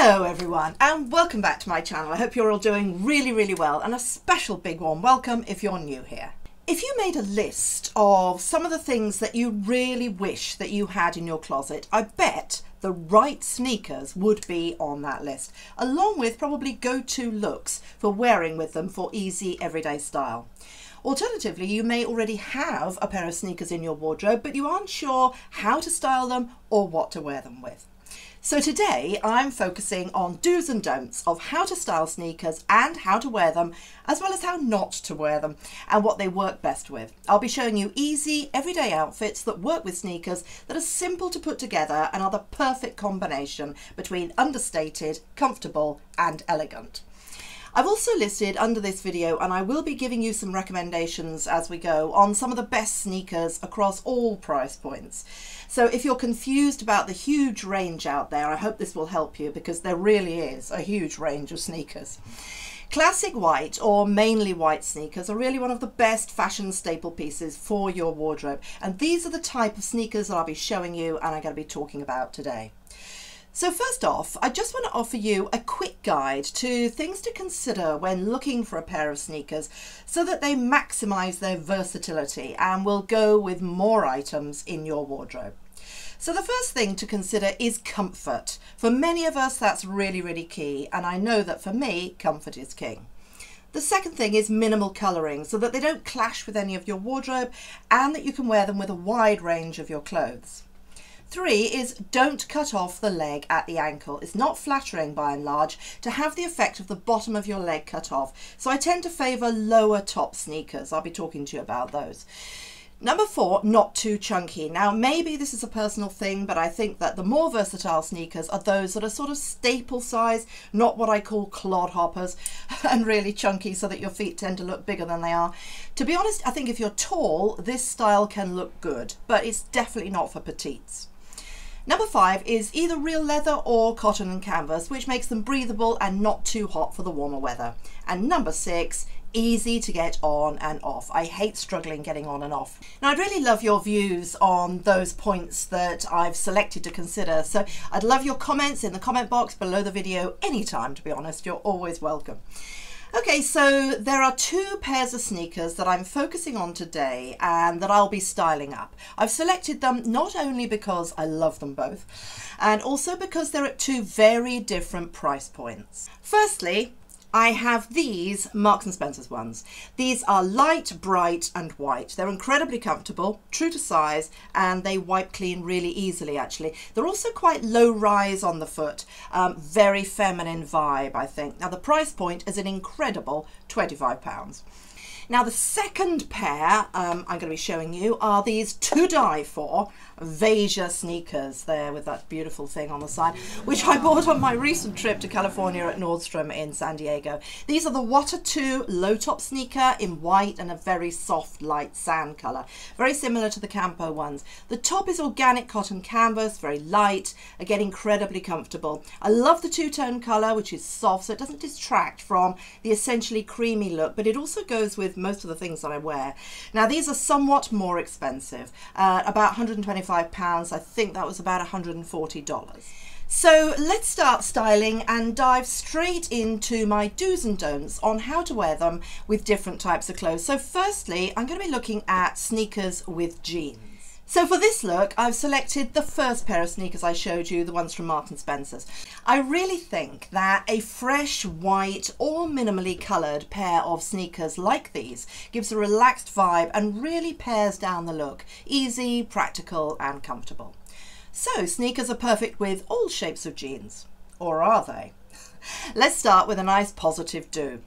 Hello everyone and welcome back to my channel. I hope you're all doing really well, and a special big warm welcome if you're new here. If you made a list of some of the things that you really wish that you had in your closet, I bet the right sneakers would be on that list, along with probably go-to looks for wearing with them for easy everyday style. Alternatively, you may already have a pair of sneakers in your wardrobe, but you aren't sure how to style them or what to wear them with. So today I'm focusing on do's and don'ts of how to style sneakers and how to wear them, as well as how not to wear them and what they work best with. I'll be showing you easy everyday outfits that work with sneakers that are simple to put together and are the perfect combination between understated, comfortable and elegant. I've also listed under this video, and I will be giving you some recommendations as we go, on some of the best sneakers across all price points. So if you're confused about the huge range out there, I hope this will help you, because there really is a huge range of sneakers. Classic white or mainly white sneakers are really one of the best fashion staple pieces for your wardrobe, and these are the type of sneakers that I'll be showing you and I'm going to be talking about today. So first off, I just want to offer you a quick guide to things to consider when looking for a pair of sneakers so that they maximise their versatility and will go with more items in your wardrobe. So the first thing to consider is comfort. For many of us, that's really key, and I know that for me, comfort is king. The second thing is minimal colouring, so that they don't clash with any of your wardrobe and that you can wear them with a wide range of your clothes. 3 is don't cut off the leg at the ankle. It's not flattering by and large to have the effect of the bottom of your leg cut off, so I tend to favour lower top sneakers. I'll be talking to you about those. Number 4, not too chunky. Now maybe this is a personal thing, but I think that the more versatile sneakers are those that are sort of staple size, not what I call clodhoppers, and really chunky so that your feet tend to look bigger than they are. To be honest, I think if you're tall, this style can look good, but it's definitely not for petites. Number 5 is either real leather or cotton and canvas, which makes them breathable and not too hot for the warmer weather. And number 6, easy to get on and off. I hate struggling getting on and off. Now I'd really love your views on those points that I've selected to consider, so I'd love your comments in the comment box below the video anytime, to be honest. You're always welcome. Okay, so there are 2 pairs of sneakers that I'm focusing on today and that I'll be styling up. I've selected them not only because I love them both, and also because they're at 2 very different price points. Firstly, I have these Marks and Spencer's ones. These are light, bright and white. They're incredibly comfortable, true to size, and they wipe clean really easily actually. They're also quite low rise on the foot, very feminine vibe I think. Now the price point is an incredible £25. Now the second pair I'm going to be showing you are these To Die For Veja sneakers there with that beautiful thing on the side, which I bought on my recent trip to California at Nordstrom in San Diego. These are the Water 2 low top sneaker in white and a very soft light sand colour, very similar to the Campo ones. The top is organic cotton canvas, very light, again incredibly comfortable. I love the two-tone colour, which is soft, so it doesn't detract from the essentially creamy look, but it also goes with most of the things that I wear. Now these are somewhat more expensive, about £125. I think that was about $140. So let's start styling and dive straight into my do's and don'ts on how to wear them with different types of clothes. So firstly, I'm going to be looking at sneakers with jeans. So for this look, I've selected the first pair of sneakers I showed you, the ones from Martin Spencer's. I really think that a fresh white or minimally coloured pair of sneakers like these gives a relaxed vibe and really pairs down the look. Easy, practical and comfortable. So sneakers are perfect with all shapes of jeans. Or are they? Let's start with a nice positive do.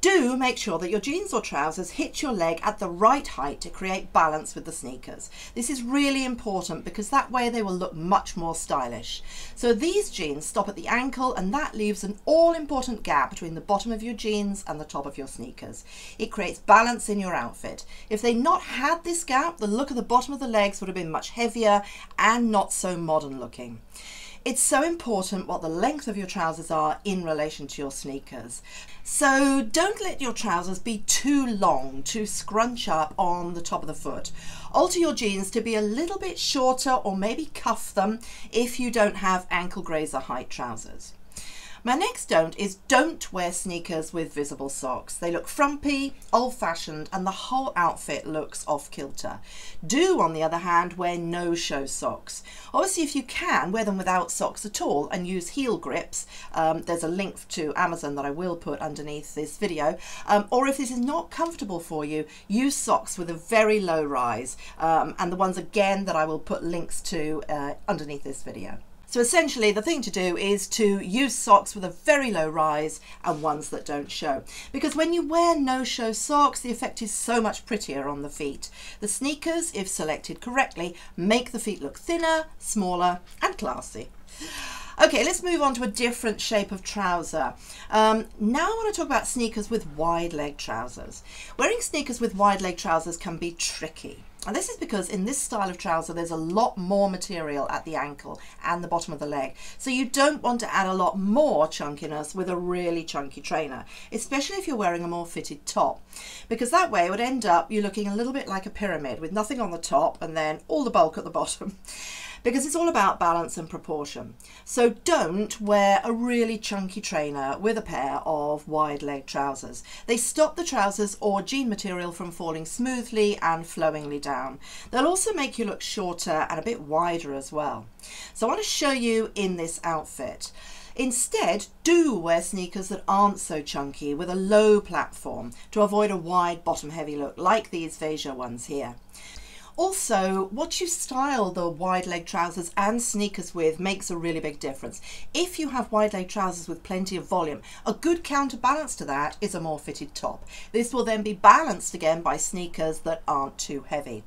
Do make sure that your jeans or trousers hit your leg at the right height to create balance with the sneakers. This is really important because that way they will look much more stylish. So these jeans stop at the ankle, and that leaves an all-important gap between the bottom of your jeans and the top of your sneakers. It creates balance in your outfit. If they not had this gap, the look of the bottom of the legs would have been much heavier and not so modern looking. It's so important what the length of your trousers are in relation to your sneakers. So don't let your trousers be too long to scrunch up on the top of the foot. Alter your jeans to be a little bit shorter, or maybe cuff them if you don't have ankle grazer height trousers. My next don't is don't wear sneakers with visible socks. They look frumpy, old-fashioned, and the whole outfit looks off-kilter. Do, on the other hand, wear no-show socks. Obviously, if you can, wear them without socks at all and use heel grips. There's a link to Amazon that I will put underneath this video. Or if this is not comfortable for you, use socks with a very low rise, and the ones again that I will put links to underneath this video. So essentially the thing to do is to use socks with a very low rise and ones that don't show. Because when you wear no-show socks, the effect is so much prettier on the feet. The sneakers, if selected correctly, make the feet look thinner, smaller and classy. Okay, let's move on to a different shape of trouser. Now I want to talk about sneakers with wide leg trousers. Wearing sneakers with wide leg trousers can be tricky. And this is because in this style of trouser, there's a lot more material at the ankle and the bottom of the leg. So you don't want to add a lot more chunkiness with a really chunky trainer, especially if you're wearing a more fitted top, because that way it would end up you looking a little bit like a pyramid with nothing on the top and then all the bulk at the bottom. Because it's all about balance and proportion. So don't wear a really chunky trainer with a pair of wide leg trousers. They stop the trousers or jean material from falling smoothly and flowingly down. They'll also make you look shorter and a bit wider as well. So I want to show you in this outfit. Instead, do wear sneakers that aren't so chunky with a low platform to avoid a wide bottom heavy look like these Veja ones here. Also, what you style the wide leg trousers and sneakers with makes a really big difference. If you have wide leg trousers with plenty of volume, a good counterbalance to that is a more fitted top. This will then be balanced again by sneakers that aren't too heavy.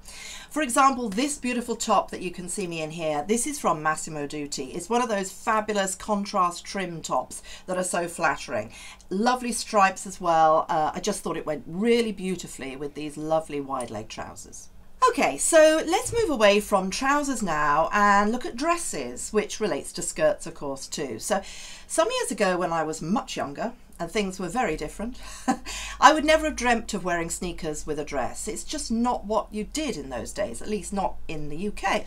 For example, this beautiful top that you can see me in here, this is from Massimo Dutti. It's one of those fabulous contrast trim tops that are so flattering. Lovely stripes as well. I just thought it went really beautifully with these lovely wide leg trousers. Okay, so let's move away from trousers now and look at dresses, which relates to skirts, of course, too. So some years ago when I was much younger, and things were very different, I would never have dreamt of wearing sneakers with a dress. It's just not what you did in those days, at least not in the UK.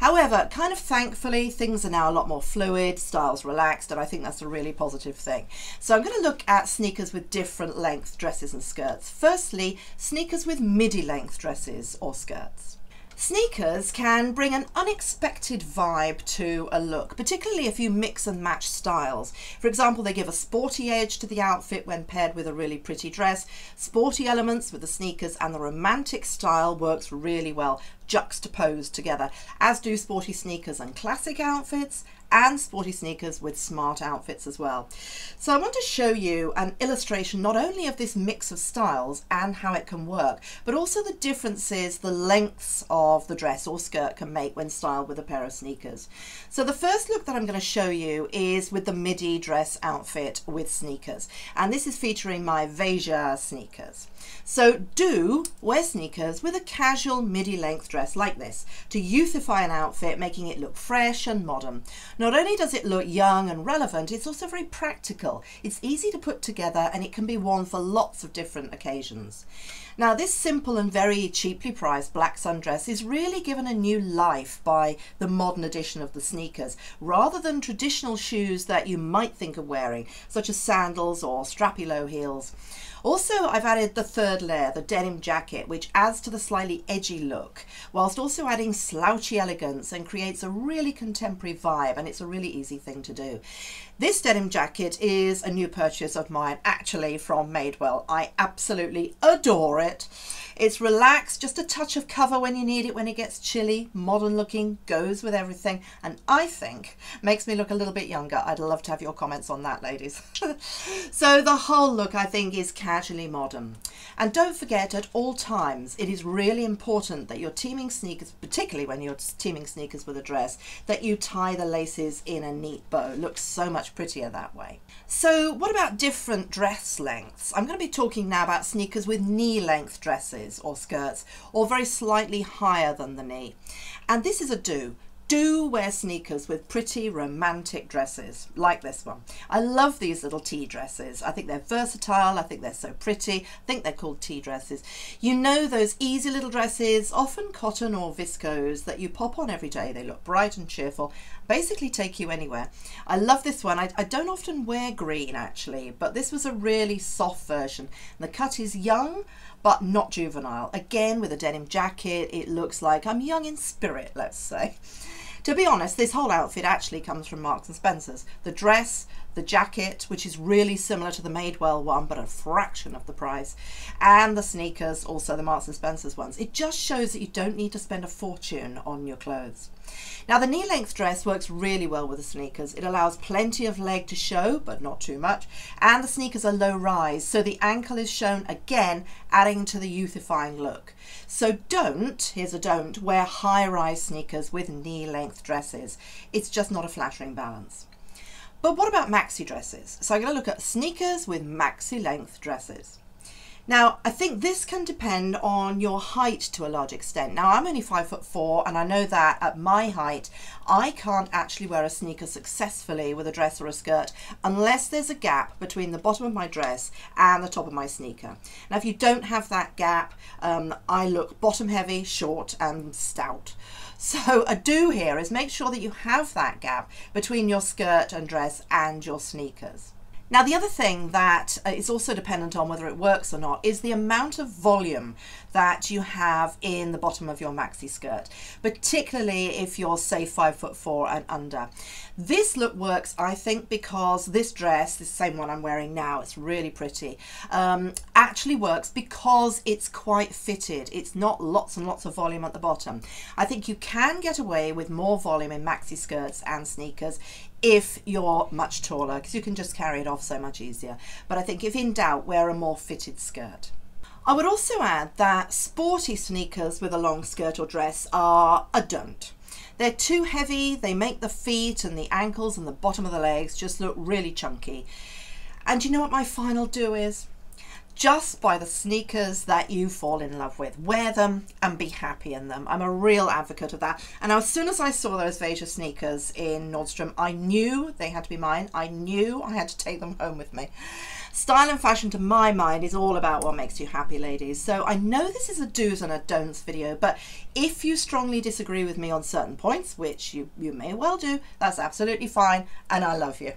However, kind of thankfully, things are now a lot more fluid, styles relaxed, and I think that's a really positive thing. So I'm going to look at sneakers with different length dresses and skirts. Firstly, sneakers with midi-length dresses or skirts. Sneakers can bring an unexpected vibe to a look, particularly if you mix and match styles. For example, they give a sporty edge to the outfit when paired with a really pretty dress. Sporty elements with the sneakers and the romantic style works really well juxtaposed together, as do sporty sneakers and classic outfits, and sporty sneakers with smart outfits as well. So I want to show you an illustration not only of this mix of styles and how it can work, but also the differences the lengths of the dress or skirt can make when styled with a pair of sneakers. So the first look that I'm going to show you is with the midi dress outfit with sneakers, and this is featuring my Veja sneakers. So do wear sneakers with a casual midi length dress like this to youthify an outfit, making it look fresh and modern. Not only does it look young and relevant, it's also very practical. It's easy to put together and it can be worn for lots of different occasions. Now, this simple and very cheaply priced black sundress is really given a new life by the modern addition of the sneakers, rather than traditional shoes that you might think of wearing, such as sandals or strappy low heels. Also, I've added the third layer, the denim jacket, which adds to the slightly edgy look, whilst also adding slouchy elegance and creates a really contemporary vibe, and it's a really easy thing to do. This denim jacket is a new purchase of mine, actually from Madewell. I absolutely adore it. It's relaxed, just a touch of cover when you need it when it gets chilly, modern looking, goes with everything, and I think makes me look a little bit younger. I'd love to have your comments on that, ladies. So the whole look, I think, is casually modern. And don't forget, at all times, it is really important that you're teaming sneakers, particularly when you're teaming sneakers with a dress, that you tie the laces in a neat bow. It looks so much prettier that way. So what about different dress lengths? I'm going to be talking now about sneakers with knee-length dresses or skirts, or very slightly higher than the knee. And this is a do. Do wear sneakers with pretty romantic dresses like this one. I love these little tea dresses. I think they're versatile. I think they're so pretty. I think they're called tea dresses. You know, those easy little dresses, often cotton or viscose, that you pop on every day. They look bright and cheerful, basically take you anywhere. I love this one. I don't often wear green actually, but this was a really soft version. And the cut is young, but not juvenile. Again, with a denim jacket, it looks like I'm young in spirit, let's say. To be honest, this whole outfit actually comes from Marks and Spencer's. The dress, the jacket, which is really similar to the Madewell one, but a fraction of the price, and the sneakers, also the Marks and Spencer's ones. It just shows that you don't need to spend a fortune on your clothes. Now, the knee-length dress works really well with the sneakers. It allows plenty of leg to show, but not too much, and the sneakers are low-rise, so the ankle is shown again, adding to the youthifying look. So don't, here's a don't, wear high-rise sneakers with knee-length dresses. It's just not a flattering balance. But what about maxi dresses? So I'm going to look at sneakers with maxi length dresses. Now, I think this can depend on your height to a large extent. Now, I'm only 5'4", and I know that at my height, I can't actually wear a sneaker successfully with a dress or a skirt unless there's a gap between the bottom of my dress and the top of my sneaker. Now, if you don't have that gap, I look bottom heavy, short and stout. So a do here is make sure that you have that gap between your skirt and dress and your sneakers. Now, the other thing that is also dependent on whether it works or not is the amount of volume that you have in the bottom of your maxi skirt, particularly if you're, say, 5'4" and under. This look works, I think, because this dress, the same one I'm wearing now, it's really pretty, actually works because it's quite fitted. It's not lots and lots of volume at the bottom. I think you can get away with more volume in maxi skirts and sneakers if you're much taller, because you can just carry it off so much easier. But I think if in doubt, wear a more fitted skirt. I would also add that sporty sneakers with a long skirt or dress are a don't. They're too heavy, they make the feet and the ankles and the bottom of the legs just look really chunky. And you know what my final do is? Just buy the sneakers that you fall in love with. Wear them and be happy in them. I'm a real advocate of that. And as soon as I saw those Veja sneakers in Nordstrom, I knew they had to be mine. I knew I had to take them home with me. Style and fashion, to my mind, is all about what makes you happy, ladies. So I know this is a do's and a don'ts video, but if you strongly disagree with me on certain points, which you may well do, that's absolutely fine, and I love you.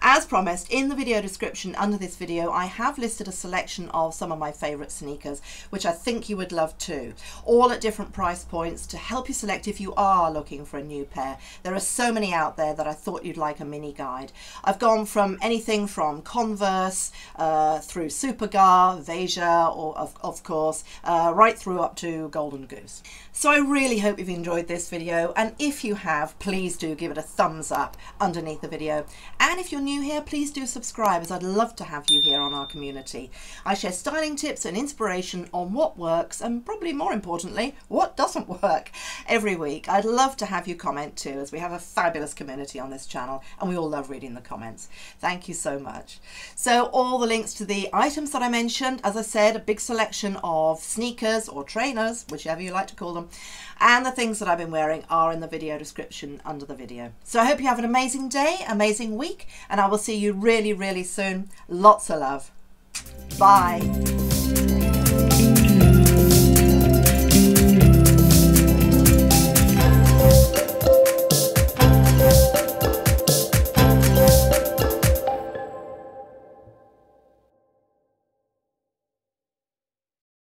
As promised, in the video description under this video, I have listed a selection of some of my favourite sneakers, which I think you would love too, all at different price points to help you select if you are looking for a new pair. There are so many out there that I thought you'd like a mini guide. I've gone from anything from Converse through Superga, Veja, or of course, right through up to Golden Goose. So I really hope you've enjoyed this video, and if you have, please do give it a thumbs up underneath the video. And if you're new here, please do subscribe, as I'd love to have you here on our community. I share styling tips and inspiration on what works, and probably more importantly, what doesn't work, every week. I'd love to have you comment too, as we have a fabulous community on this channel and we all love reading the comments. Thank you so much. So all the links to the items that I mentioned, as I said, a big selection of sneakers or trainers, whichever you like to call them, and the things that I've been wearing are in the video description under the video. So I hope you have an amazing day, amazing week, and I will see you really, really soon. Lots of love. Bye.